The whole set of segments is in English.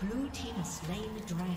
Blue team has slain the dragon.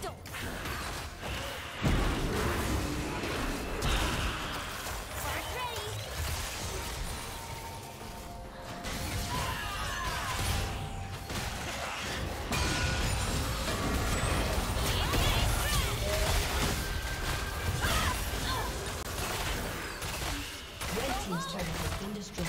don't. Red team's turret has been destroyed.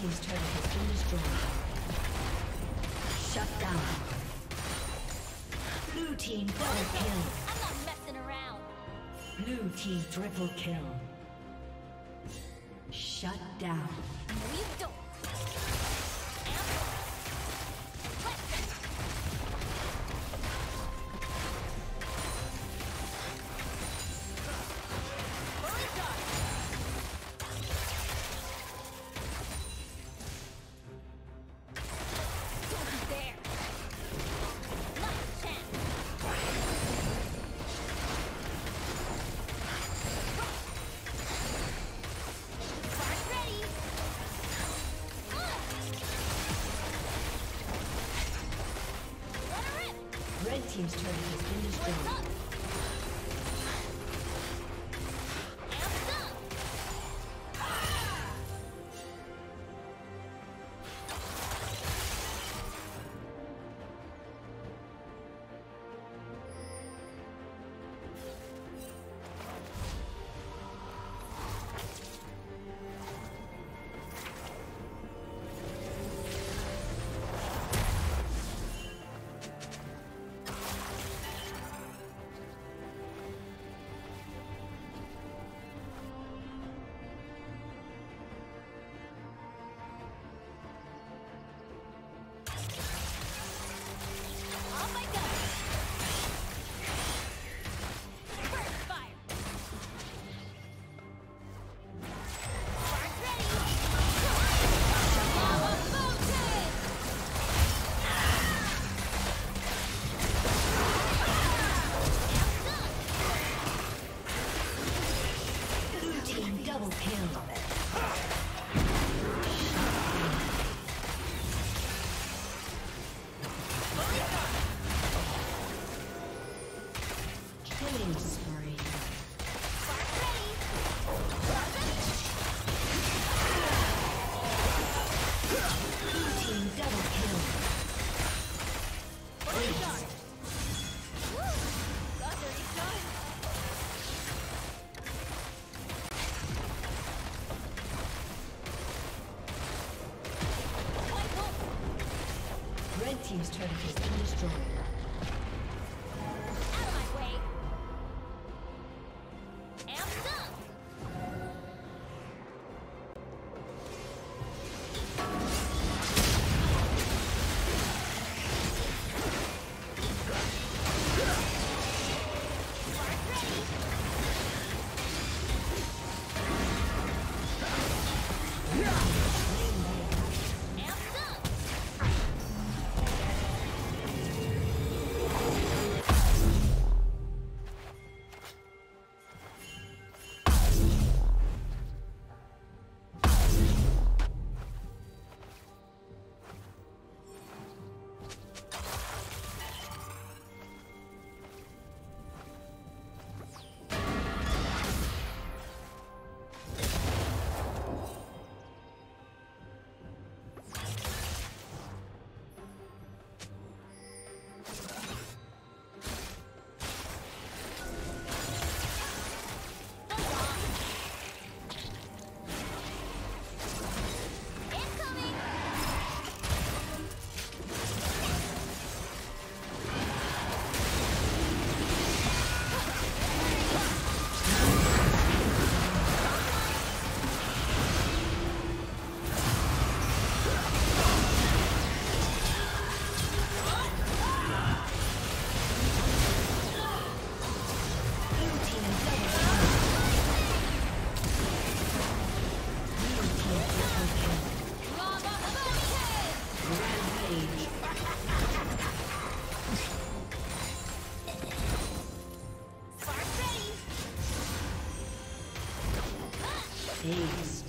team's turret has been destroyed. Shut down. Blue team double kill. I'm not messing around. Blue team triple kill. Shut down. No, you don't. Team's turret has been destroyed. Team's turret has been destroyed. Out of my way! Am done! You are ready! Jeez.